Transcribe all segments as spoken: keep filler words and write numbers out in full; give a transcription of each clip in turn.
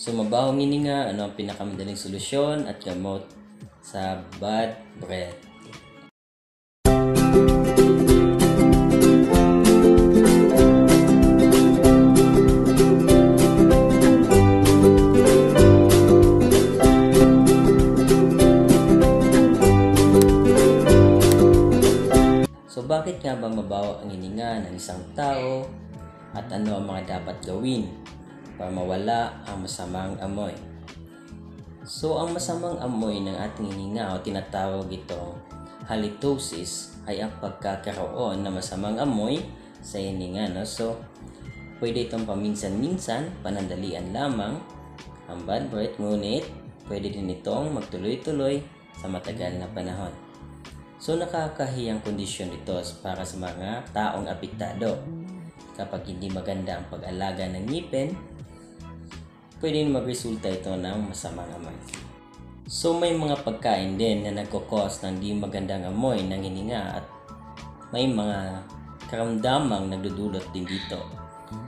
So, mabahong hininga, ano ang pinakamadaling solusyon at gamot sa bad breath? So, bakit nga ba mabaho ang hininga ng isang tao at ano ang mga dapat gawin para mawala ang masamang amoy? So, ang masamang amoy ng ating hininga o tinatawag itong halitosis ay ang pagkakaroon na masamang amoy sa hininga. No? So, pwede itong paminsan-minsan, panandalian lamang ang bad breath, ngunit pwede din itong magtuloy-tuloy sa matagal na panahon. So, nakakahiyang kondisyon ito para sa mga taong apektado. Kapag hindi maganda ang pag-alaga ng ngipin, pwedeng magresulta ito ng masamang amoy. So, may mga pagkain din na nagkukos ng hindi magandang amoy ng hininga at may mga karamdamang nagdudulot din dito.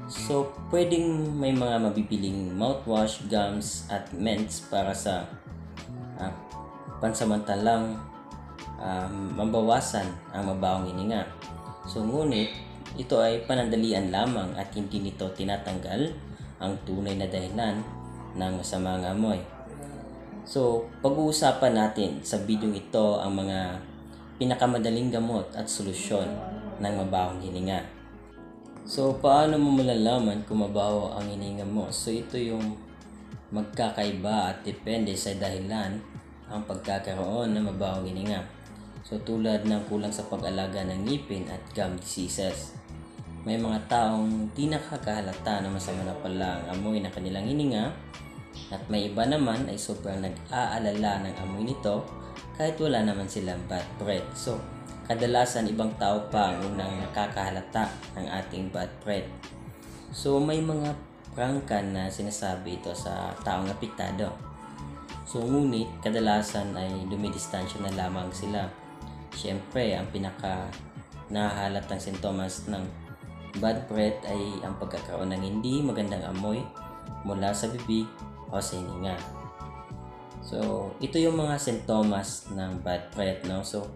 So, pwedeng may mga mabibiling mouthwash, gums at mints para sa uh, pansamantalang Um, mabawasan ang mabahong hininga. So, ngunit ito ay panandalian lamang at hindi nito tinatanggal ang tunay na dahilan ng masamang amoy. So, pag-uusapan natin sa video ito ang mga pinakamadaling gamot at solusyon ng mabahong hininga. So, paano mo malalaman kung mabaho ang hininga mo? So, ito yung magkakaiba at depende sa dahilan ang pagkakaroon ng mabahong hininga. So, tulad ng kulang sa pag-alaga ng ngipin at gum diseases. May mga taong di nakakahalata na masama na pala ang amoy ng kanilang hininga at may iba naman ay sobrang nag-aalala ng amoy nito kahit wala naman silang bad breath. So, kadalasan ibang tao pa ang unang nakakahalata ng ating bad breath. So, may mga prangka na sinasabi ito sa taong apektado. So, ngunit kadalasan ay dumidistansya na lamang sila. Siyempre, ang pinaka nahahalatang sintomas ng bad breath ay ang pagkakaroon ng hindi magandang amoy mula sa bibig o sa hininga. So, ito yung mga sintomas ng bad breath, no? So,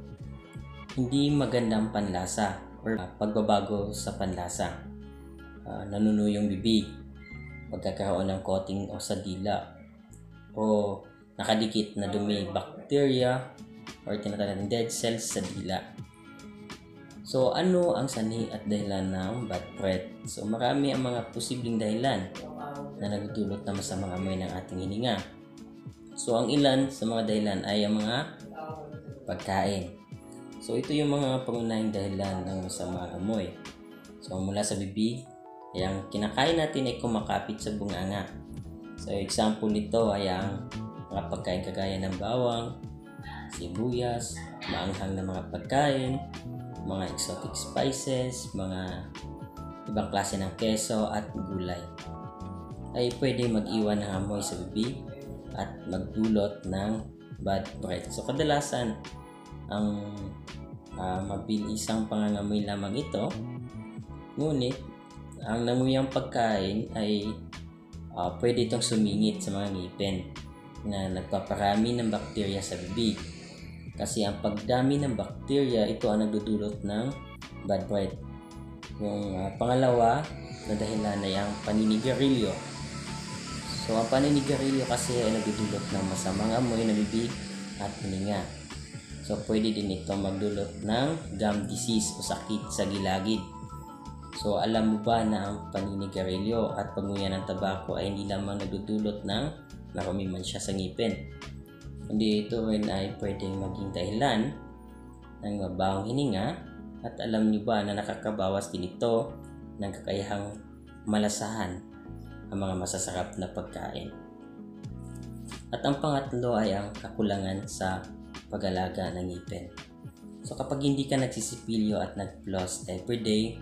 hindi magandang panlasa or pagbabago sa panlasa. Uh, nanunuyong bibig, pagkakaroon ng coating o sa dila, o nakadikit na dumi, bacteria, or tinatawag natin dead cells sa dila. So, ano ang sanhi at dahilan ng bad breath? So, marami ang mga posibleng dahilan na nagdudulot na masamang amoy ng ating hininga. So, ang ilan sa mga dahilan ay ang mga pagkain. So, ito yung mga pangunahing dahilan ng masamang amoy. So, mula sa bibig, yung kinakain natin ay kumakapit sa bunganga. So, example nito ay ang mga pagkain kagaya ng bawang, sibuyas, maanghang na mga pagkain, mga exotic spices, mga ibang klase ng keso at gulay ay pwede mag-iwan ng amoy sa bibig at magdulot ng bad breath. So, kadalasan ang uh, mabilisang pangangamoy lamang ito, ngunit ang namuyang pagkain ay uh, pwede itong sumingit sa mga ngipin na nagpaparami ng bakterya sa bibig. Kasi ang pagdami ng bakterya, ito ang nagdudulot ng bad breath. Yung uh, pangalawa na dahilan ay ang paninigarilyo. So, ang paninigarilyo kasi ay nagdudulot ng masamang amoy na bibig at hininga. So, pwede din ito magdulot ng gum disease o sakit sa gilagid. So, alam mo ba na ang paninigarilyo at panguya ng tabako ay hindi lamang nagdudulot ng marami man siya sa ngipin, kundi ito rin ay pwedeng maging dahilan ng mabahong hininga. At alam niyo ba na nakakabawas din ito ng kakayahang malasahan ang mga masasarap na pagkain? At ang pangatlo ay ang kakulangan sa pag-alaga ng ngipin. So, kapag hindi ka nagsisipilyo at nag-floss everyday,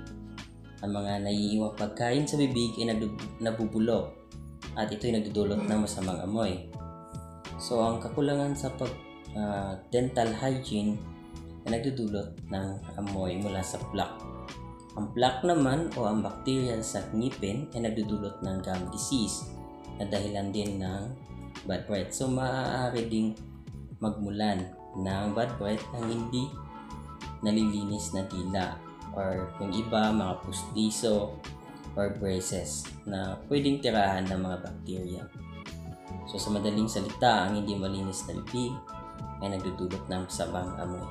ang mga naiiwang pagkain sa bibig ay nabubulok at ito'y nagdudulot ng masamang amoy. So, ang kakulangan sa pag, uh, dental hygiene ay nagdudulot ng amoy mula sa plaque. Ang plaque naman o ang bakterya sa ngipin ay nagdudulot ng gum disease na dahilan din ng bad breath. So maaari ding magmulan ng bad breath ng hindi nalilinis na dila or yung iba mga pustiso or braces na pwedeng tirahan ng mga bakterya. So sa madaling salita, ang hindi malinis na bibig ay nagdudulot ng sabang amoy.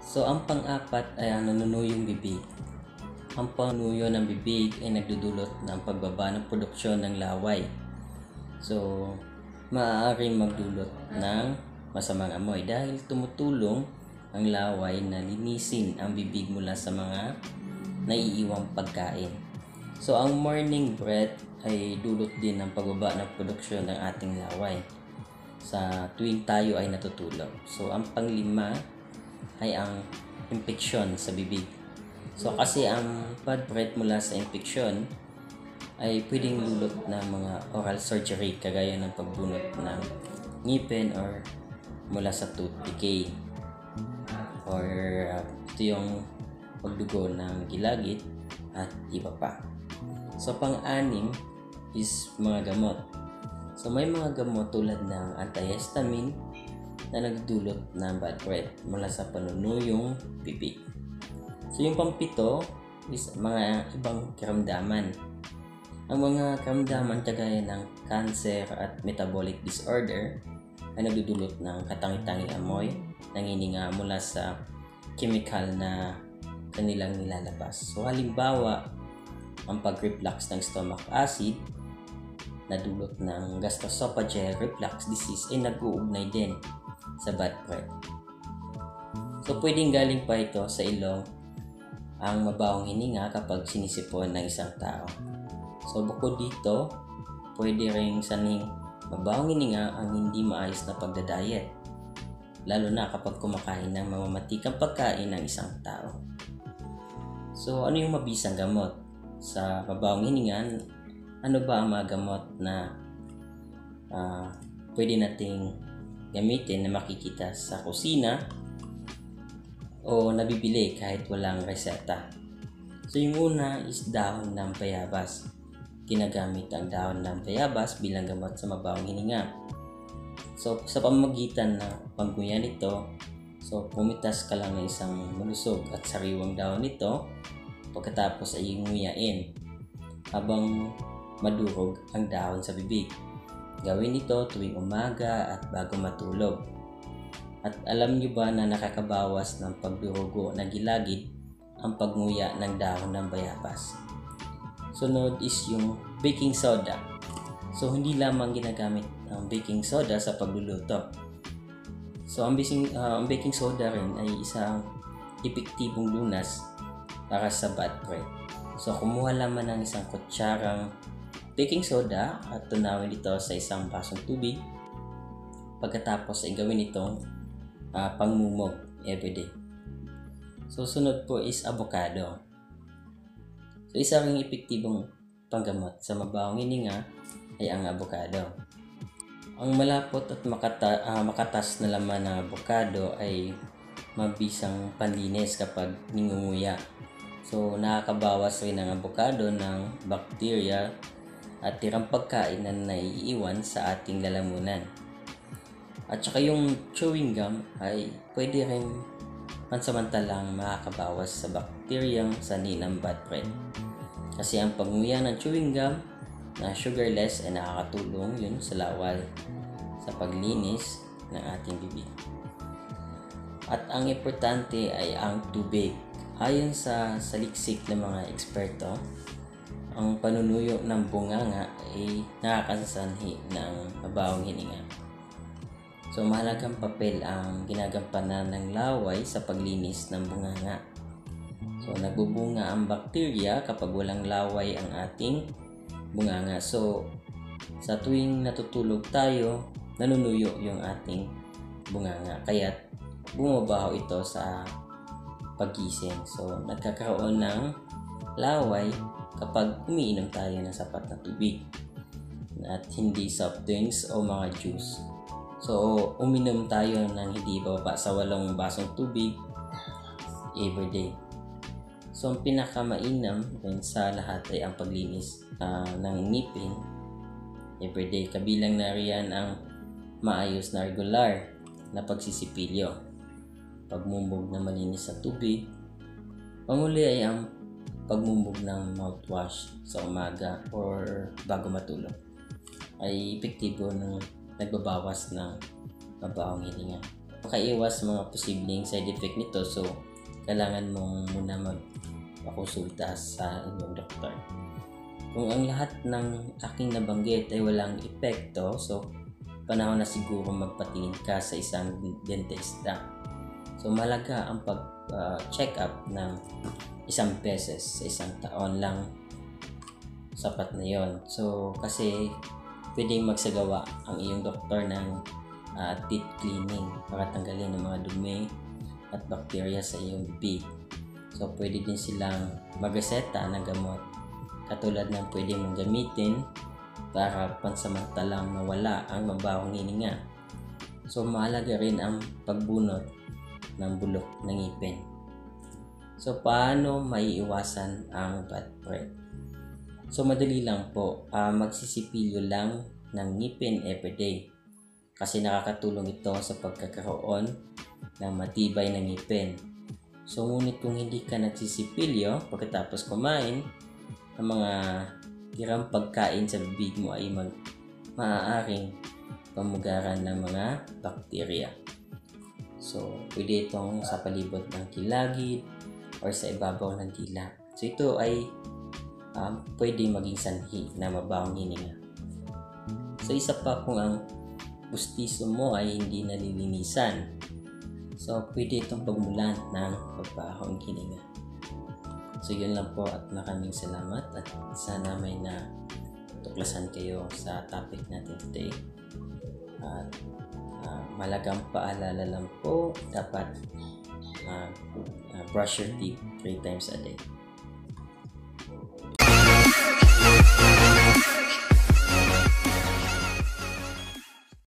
So ang pang-apat ay ang nanunuyong bibig. Ang panunuyo ng bibig ay nagdudulot ng pagbaba ng produksyon ng laway. So maaaring magdulot ng masamang amoy dahil tumutulong ang laway na linisin ang bibig mula sa mga naiiwang pagkain. So ang morning breath ay dulot din ng pagbaba ng produksyon ng ating laway sa tuwing tayo ay natutulog. So ang panglima ay ang impeksyon sa bibig. So kasi ang bad breath mula sa impeksyon ay pwedeng dulot ng mga oral surgery kagaya ng pagbunot ng ngipin or mula sa tooth decay or uh, ito yung pagdugo ng gilagid at iba pa. So pang-anim is mga gamot. So may mga gamot tulad ng antihistamine na nagdulot ng bad breath mula sa panunuyong bibig. So yung pang-pito is mga ibang karamdaman. Ang mga karamdaman kagaya ng cancer at metabolic disorder ay nagdudulot ng katangi-tangi amoy, nangininga mula sa chemical na kanilang nilalabas. So halimbawa, ang pag-reflux ng stomach acid na dulot ng gastroesophageal reflux disease ay nag-uugnay din sa bad breath. So pwedeng galing pa ito sa ilong ang mabahong hininga kapag sinisipon ng isang tao. So bukod dito, pwede ring saning mabahong hininga ang hindi maayos na pagdadiet, lalo na kapag kumakain ng mamamatikang pagkain ng isang tao. So ano yung mabisang gamot? Sa mabahong hiningan, ano ba ang mga gamot na uh, pwede nating gamitin na makikita sa kusina o nabibili kahit walang reseta? So yung una is dahon ng bayabas. Ginagamit ang dahon ng bayabas bilang gamot sa mabahong hininga. So sa pamamagitan ng pagguya nito, so pumitas ka lang ng isang malusog at sariwang dahon nito, pagkatapos ay nguyain habang madurog ang dahon sa bibig. Gawin ito tuwing umaga at bago matulog. At alam niyo ba na nakakabawas ng pagdurugo na gilagid ang pagnguya ng dahon ng bayabas? Sunod is yung baking soda. So hindi lamang ginagamit ang baking soda sa pagluluto. So ang baking, uh, ang baking soda rin ay isang epektibong lunas para sa bad breath. So kumuha lamang ng isang kutsarang baking soda at tunawin ito sa isang basong tubig. Pagkatapos ay gawin itong uh, pangmumog everyday. So sunod po is avocado. So isa ring epektibong panggamot sa mabahong hininga ay ang avocado. Ang malapot at makata, uh, makatas na laman ng avocado ay mabisang panlinis kapag ningunguya. So nakakabawas rin ang avocado ng bakterya at tirang pagkain na naiiwan sa ating lalamunan. At saka yung chewing gum ay pwede rin pansamantalang makakabawas sa bakteryang sanhi ng bad breath. Kasi ang pagnguya ng chewing gum na sugarless ay nakakatulong yun sa laway sa paglinis ng ating bibig. At ang importante ay ang tubig. Ayon sa saliksik ng mga eksperto, ang panunuyo ng bunganga ay nakakasanhi ng mabahong hininga. So mahalagang papel ang ginagampanan ng laway sa paglinis ng bunganga. So nagbubunga ang bakterya kapag walang laway ang ating bunganga. So sa tuwing natutulog tayo, nanunuyo yung ating bunganga. Kaya bumabaho ito sa pagising. So, nagkakaroon ng laway kapag umiinom tayo ng sapat na tubig at hindi soft drinks o mga juice. So, uminom tayo ng hindi bababa sa walong basong tubig everyday. So, ang pinakamainam sa lahat ay ang paglinis uh, ng ngipin every day. Kabilang na riyan ang maayos na regular na pagsisipilyo, pagmumbog na malinis sa tubig. Panguli ay ang pagmumbog ng mouthwash sa umaga or bago matulog ay epektibo ng nagbabawas ng mabahong hininga. Makaiwas mga posibleng side effect nito, so kailangan mong muna magpakonsulta sa inyong doktor. Kung ang lahat ng aking nabanggit ay walang epekto, so panahon na siguro magpatingin ka sa isang dentista. So mahalaga ang pag-check uh, up ng isang beses sa isang taon lang, sapat na yon. So kasi pwedeng magsagawa ang iyong doktor ng uh, teeth cleaning para tanggalin ang mga dumi at bakterya sa iyong bibig. So pwede din silang magreseta ng gamot katulad ng pwede mong gamitin para pansamantalang mawala ang mabahong hininga. So mahalaga rin ang pagbunot ng bulok ng ngipin. So, paano maiiwasan ang bad breath? So, madali lang po. Uh, magsisipilyo lang ng ngipin everyday kasi nakakatulong ito sa pagkakaroon ng matibay na ngipin. So, ngunit kung hindi ka nagsisipilyo pagkatapos kumain, ang mga tirang pagkain sa bibig mo ay mag- maaaring pamugaran ng mga bakterya. So, pwede itong sa palibot ng kilagid or sa ibabaw ng dila. So, ito ay um, pwede maging sanhi na mabahong hininga. So, isa pa kung ang bustiso mo ay hindi nalilinisan. So, pwede itong pagmulan ng mabahong hininga. So, yun lang po at maraming salamat at sana may natuklasan kayo sa topic natin today. At Uh, malagang paalala lang po, dapat uh, uh, brush your teeth three times a day.